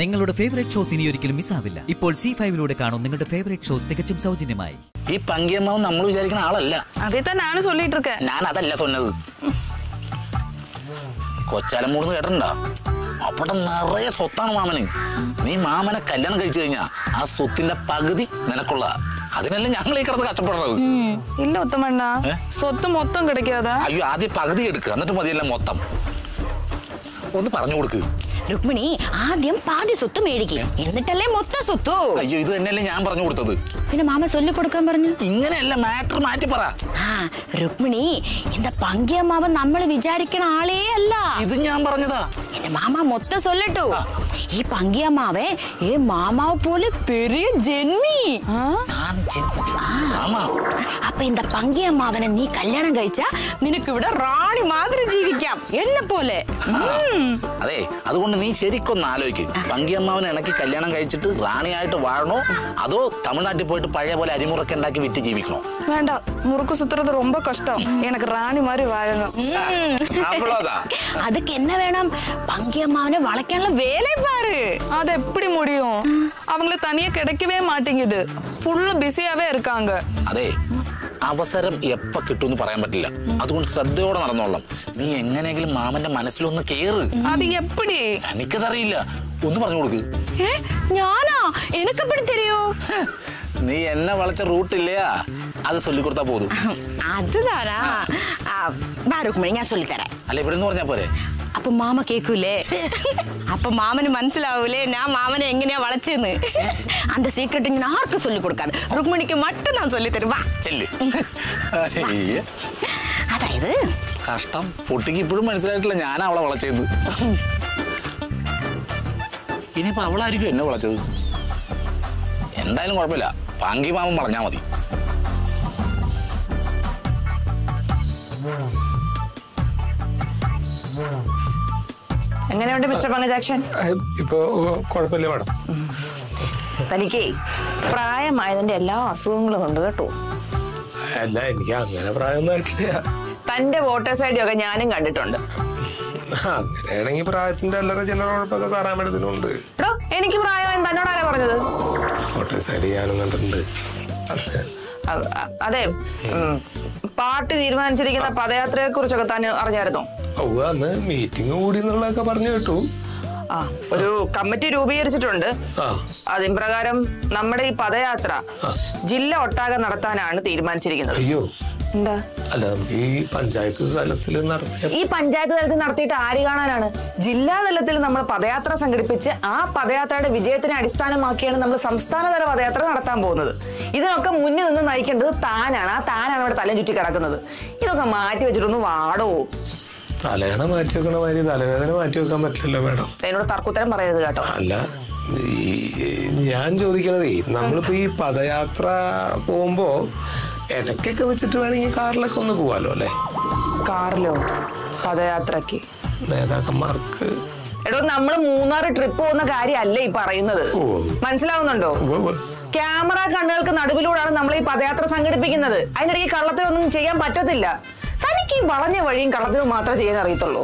നിങ്ങളുടെ favourite shows ഇനി ഒരിക്കലും മിസ് ആവില്ല. ഇപ്പോൾ ZEE5 ലൂടെ കാണും നിങ്ങളുടെ ഫേവറേറ്റ് ഷോ തികച്ചും സൗജന്യമായി. ഈ പങ്കിയമ്മാവ് നമ്മൾ വിചാരിക്കുന്ന ആളല്ല. അതേ തന്നെയാണ് ചൊല്ലിട്ടിരിക്ക. ഞാൻ അതല്ല சொன்னது. കൊച്ചാലമൂർന്ന് കേട്ടണ്ടോ? അവിടെ നിറയെ സ്വത്താണ് മാമന്. നീ മാമനെ കല്യാണം കഴിച്ചു കഴിഞ്ഞാ ആ സ്വത്തിന്റെ പകുതി നിനക്കുള്ള. അതിനല്ലേ ഞങ്ങൾ ഈ കിടന്ന് കഷ്ടപ്പെടുന്നത്. ഇല്ല ഒത്തമണ്ണ, സ്വത്ത് മൊത്തം കിടക്കാതെ. അയ്യോ, ആദ്യം പകുതി എടുക്കുക, എന്നിട്ട് മതിയല്ല മൊത്തം. ഒന്ന് പറഞ്ഞു കൊടുക്ക് രുക്മിണി, ആദ്യം പാതി സ്വത്ത് മേടിക്കും, എന്നിട്ടല്ലേ മൊത്തം സ്വത്ത്. അയ്യോ, ഇത് തന്നെയല്ലേ ഞാൻ പറഞ്ഞു കൊടുത്തത്. പിന്നെ മാമ ചൊല്ലി കൊടുക്കാൻ പറഞ്ഞു. ഇങ്ങനെയല്ല, മാറ്റർ മാറ്റി പറ. ആ രുക്മിണി, എന്റെ പങ്കിയമ്മാവൻ നമ്മൾ വിചാരിക്കണ ആളേ അല്ല. ഇത് ഞാൻ പറഞ്ഞതാ. എന്റെ മാമ മൊത്തം ചൊല്ലട്ടു. ഈ പങ്കിയമ്മാവേ ഏ മാമാവ് പോലെ പെരിയ ജന്മി. അപ്പൊ എന്റെ പങ്കിയമ്മാവനെ നീ കല്യാണം കഴിച്ചാ നിനക്കിവിടെ റാണി മാതിരി ജീവിക്കാം, എന്നെ പോലെ. അതെ, അതുകൊണ്ട് നീ ശരിക്കൊന്ന് ആലോചിക്കും. പങ്കിയമ്മാവനെ ഇണക്കി കല്യാണം കഴിച്ചിട്ട് റാണിയായിട്ട് വാഴണോ, അതോ തമിഴ്നാട്ടിൽ പോയിട്ട് പഴയ പോലെ അരിമുറൊക്കെ ഉണ്ടാക്കി വിറ്റ് ജീവിക്കണോ? വേണ്ട, മുറുക്ക് സുത്രത്ത് ரொம்ப കഷ്ടം, എനിക്ക് റാണി മാറി വാഴണം. അതൊക്കെ എന്നെ വേണം, പങ്കിയമ്മാവനെ വളയ്ക്കാനുള്ള വേലേ പാറ്. അതെപ്പടി മുടിയോ? അവങ്ങളെ തനിയെ കിടക്കവേ മാട്ടിങ്ങിത്, ഫുള്ള് ബിസിയാവേ ഇരിക്കാങ്ക. അതെ, അവസരം എപ്പ കിട്ടുമെന്ന് പറയാൻ പറ്റില്ല, അതുകൊണ്ട് ശ്രദ്ധയോടെ നടന്നോളാം. നീ എങ്ങനെയെങ്കിലും മാമന്റെ മനസ്സിലൊന്ന് കേറ്. അത് എപ്പടി? എനിക്കതറിയില്ല, ഒന്ന് പറഞ്ഞു കൊടുക്ക്. ഞാനാ, എനിക്കപ്പടി തരുമോ? നീ എന്നെ വളച്ച റൂട്ടില്ലയാ, അത് ചൊല്ലിക്കൊടുത്താ പോകും. അത് തരാ രുക്മിണി, ഞാൻ ചൊല്ലിത്തരാം. അല്ല, ഇവിടെ നിന്ന് പറഞ്ഞാ പോരെ? അപ്പൊ മാമ കേക്കൂലേ? അപ്പൊ മാമന് മനസ്സിലാവൂലേ ഞാൻ മാമനെ എങ്ങനെയാ വളച്ചെന്ന്? അന്റെ സീക്രട്ട് ഇങ്ങനെ ആർക്കും ചൊല്ലിക്കൊടുക്കാതെ രുക്മിണിക്ക് മറ്റും ഞാൻ ചൊല്ലിത്തരും. വാ ചെല്ല്. അതായത് കഷ്ടം പൊട്ടിക്ക് ഇപ്പോഴും മനസ്സിലായിട്ടില്ല ഞാൻ അവളെ വളച്ചത്. ഇനിയിപ്പോ അവളായിരിക്കും എന്നെ വളച്ചത്. എന്തായാലും കുഴപ്പമില്ല, പാങ്കി മാമൻ വളഞ്ഞാ മതി. എങ്ങനെയുണ്ട് മിസ്റ്റർ പങ്കജാക്ഷൻ? ഇപ്പൊ കുഴപ്പമില്ല മാഡം. തനിക്ക് പ്രായമായതിന്റെ എല്ലാ അസുഖങ്ങളും ഉണ്ട് കേട്ടോ. അല്ല, എനിക്ക് അങ്ങനെ പ്രായമൊന്നും ആയിട്ടില്ല. തന്റെ വോട്ടേഴ്സ് ഐ ഡി ഒക്കെ ഞാനും കണ്ടിട്ടുണ്ട്. അങ്ങനെയാണെങ്കിൽ പ്രായത്തിന്റെ അല്ലറ ചില കുഴപ്പമൊക്കെ സാറാമേടത്തിനുണ്ട്. എനിക്ക് പ്രായമായി തന്നോട് ആരാ പറഞ്ഞത്? വോട്ടേഴ്സ് ഐ ഡി ഞാനും കണ്ടിട്ടുണ്ട്. അതെ, പാർട്ടി തീരുമാനിച്ചിരിക്കുന്ന പദയാത്രയെ കുറിച്ചൊക്കെ തന്നെ അറിഞ്ഞായിരുന്നു? മീറ്റിംഗ് കൂടി എന്നുള്ളതൊക്കെ പറഞ്ഞു കേട്ടു. ആ, ഒരു കമ്മിറ്റി രൂപീകരിച്ചിട്ടുണ്ട്. അതിൻ പ്രകാരം നമ്മുടെ ഈ പദയാത്ര ജില്ല ഒട്ടാകെ നടത്താനാണ് തീരുമാനിച്ചിരിക്കുന്നത്. അയ്യോ, എന്താ? അല്ല, ഈ പഞ്ചായത്ത് തലത്തിൽ നടത്തിയിട്ട് ആര് കാണാനാണ്? ജില്ലാ തലത്തിൽ നമ്മൾ പദയാത്ര സംഘടിപ്പിച്ച് ആ പദയാത്രയുടെ വിജയത്തിനെ അടിസ്ഥാനമാക്കിയാണ് നമ്മൾ സംസ്ഥാനതല പദയാത്ര നടത്താൻ പോകുന്നത്. ഇതിനൊക്കെ മുന്നിൽ നിന്ന് നയിക്കേണ്ടത് താനാണ്. ആ താനാണ് ഇവിടെ തലം ചുറ്റി കിടക്കുന്നത്. ഇതൊക്കെ മാറ്റി വെച്ചിട്ടൊന്ന് വാടോ. തലയണ മാറ്റി വെക്കണ മാതിരി തലവേദന മാറ്റി വെക്കാൻ പറ്റില്ലല്ലോ മേഡം. എന്നോട് തർക്കുത്തരം പറയരുത് കേട്ടോ. അല്ല, ഞാൻ ചോദിക്കണതേ, നമ്മളിപ്പോ ഈ പദയാത്ര പോകുമ്പോ ഇടയ്ക്കൊക്കെ വെച്ചിട്ട് വേണമെങ്കിൽ കാറിലൊക്കെ ഒന്ന് പോവാലോ അല്ലേ? കാറിലോ? പദയാത്രക്ക് നേതാക്കന്മാർക്ക്? എടോ, നമ്മള് മൂന്നാറ് ട്രിപ്പ് പോകുന്ന കാര്യമല്ലേ ഈ പറയുന്നത്, മനസ്സിലാവുന്നുണ്ടോ? ക്യാമറ കണ്ണുകൾക്ക് നടുവിലൂടെയാണ് നമ്മൾ ഈ പദയാത്ര സംഘടിപ്പിക്കുന്നത്. അതിനിടയ്ക്ക് കള്ളത്തിലൊന്നും ചെയ്യാൻ പറ്റത്തില്ല. തനിക്ക് ഈ വളഞ്ഞ വഴിയും കള്ളത്തിലും മാത്രമേ ചെയ്യാൻ അറിയത്തുള്ളൂ.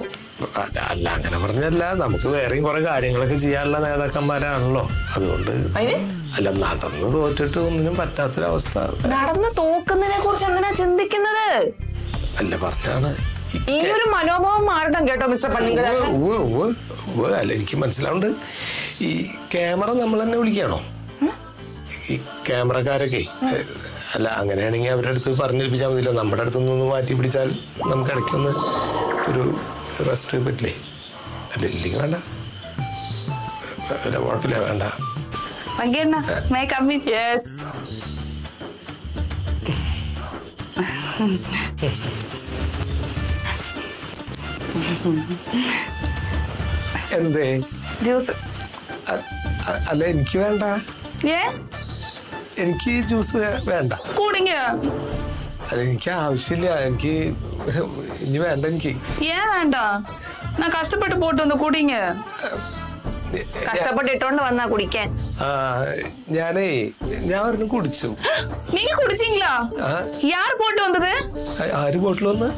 അല്ല, അങ്ങനെ പറഞ്ഞല്ല, നമുക്ക് വേറെയും കുറെ കാര്യങ്ങളൊക്കെ ചെയ്യാനുള്ള നേതാക്കന്മാരാണല്ലോ. അതുകൊണ്ട് അല്ല, നടന്ന് തോറ്റിട്ട് ഒന്നിനും പറ്റാത്തൊരവസ്ഥ. നടന്ന് തോക്കുന്നതിനെ കുറിച്ച് എന്തിനാ ചിന്തിക്കുന്നത്? അല്ല, പറഞ്ഞാണ് ഈ ഒരു മനോഭാവം മാറണം കേട്ടോ മിസ്റ്റർ പള്ളിക്കൽ. അല്ല, എനിക്ക് മനസ്സിലാവുണ്ട്. ഈ ക്യാമറ നമ്മൾ തന്നെ വിളിക്കണോ? ഈ ക്യാമറക്കാരൊക്കെ? അല്ല, അങ്ങനെയാണെങ്കിൽ അവരുടെ അടുത്ത് പറഞ്ഞേൽപ്പിച്ചാൽ മതിയല്ലോ. നമ്മുടെ അടുത്തൊന്നും മാറ്റി പിടിച്ചാൽ നമുക്ക് ഇടയ്ക്കൊന്ന് ഒരു റെസ്റ്റ് പറ്റില്ലേ? അല്ല, ഇല്ലെങ്കിൽ വേണ്ട. അല്ല, കുഴപ്പമില്ല, വേണ്ട. എന്തേ? അല്ല, എനിക്ക് വേണ്ട, എനിക്ക് ജ്യൂസ് വേണ്ട. അല്ല, എനിക്ക് ആവശ്യമില്ല, എനിക്ക് ഇനി വേണ്ട. എനിക്ക് വേണ്ട, ഞാൻ കഷ്ടപ്പെട്ട് പോട്ടൊന്ന് കുടിങ്ങ. കഷ്ടപ്പെട്ടിട്ടോണ്ട് വന്നാ കുടിക്കാൻ. ഞാൻ പറഞ്ഞു കുടിച്ചു. നീ കുടിച്ചില്ല? ആര് ബോട്ടിൽ വന്നത്? ആര് ബോട്ടിൽ വന്ന്?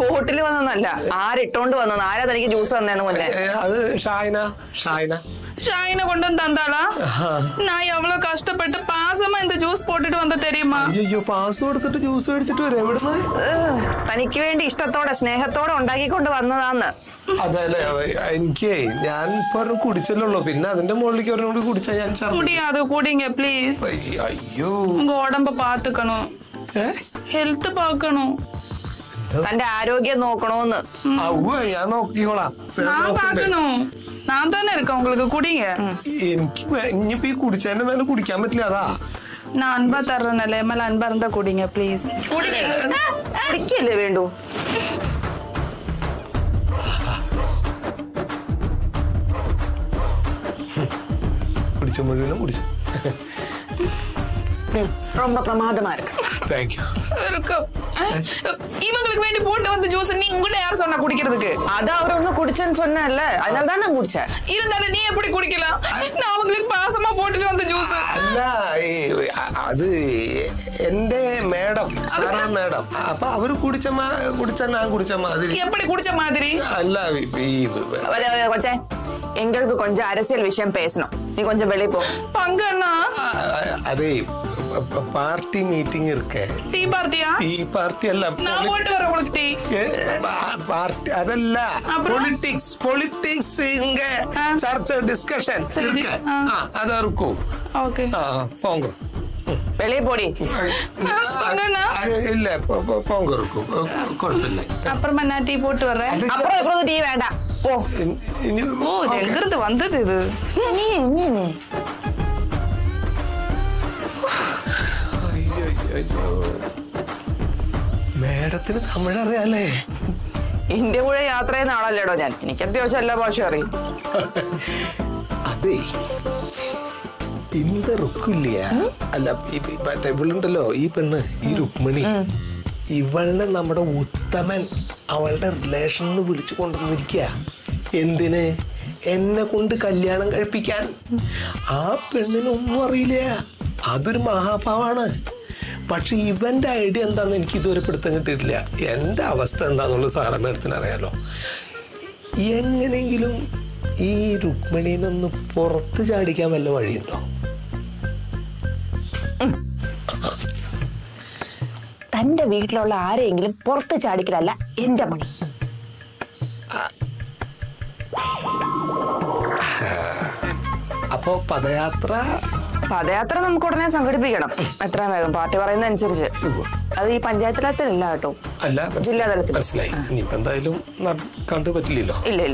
ബോട്ടിൽ വന്നല്ല, ആരിട്ടോണ്ട് വന്നത്. ആരാ തനിക്ക് ജ്യൂസ് തന്നേന്ന്? അത് ഷായന. Shine a condon dandala. Nay of Locasta, but the pasam and the juice potted on the terima. You pass or the juice to reverse. Panicu and Istathod, a snake, a thorn on Dakikonda. And K, Yan for Kudicello Lopina, and the molecule of Kudicha. Would you other coding a place? You go on Papa the canoe. Health the Pacano. And I don't get no corona. Away, I know Yola. I'm done a conglego pudding here. In Nippy could gentlemen could come at Lada. None but run a lemon and burn the pudding, please. Pudding, kill the window. From the Pramada Mark. Thank you. Even when you put on the juice and good airs on a curriculum. Ada or no curriculum, Adana Mucha. Even that a near pretty curriculum. Now click pass some portage on the juice. Adi Ende, madam, Sarah, madam. Papa, Kudichama, Kudichana, Kudichama. Yeah, pretty Kudichamadri. I love it. Engel to conjure a salvation pace. No, you conjure Belipo. Pangana Adi. A party meeting tea party? Tea party. No, what are tea? Party. Politics. Politics in church discussion. That's cool. Okay. Pongo. Belly body. Pongo. Madam, you are real. India would have trained out a little. You kept your shell about Sherry. Adi in the Rukulia, I love it, but I wouldn't allow even Rukmani. Even the number of Uttaman, our relation which won't be care. In the name, in the Kundakalian and Pican, up in Morelia, other Mahapavana. But even the idea and then Kido represented and I was turned down on the Sarah Mertinarello. Young and Angulum E. Rukmanin on the Portajadi Camello. Thunder wheat lola are England, Portajadi Calla, in the money. Apo Padayatra. Padayatra, we are going to be together. That's why we are going to be together. That's why Punjab is not there. No, that's right. You are not going to be together. No. You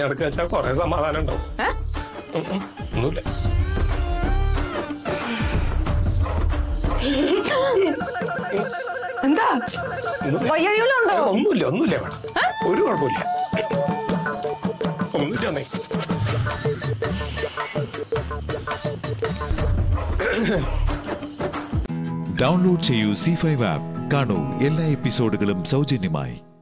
are going to be together. Huh? No. What? Why are you alone? No. Huh? No. Download cheyu ZEE5 app. Kanu, ella episode galum saujanyamai.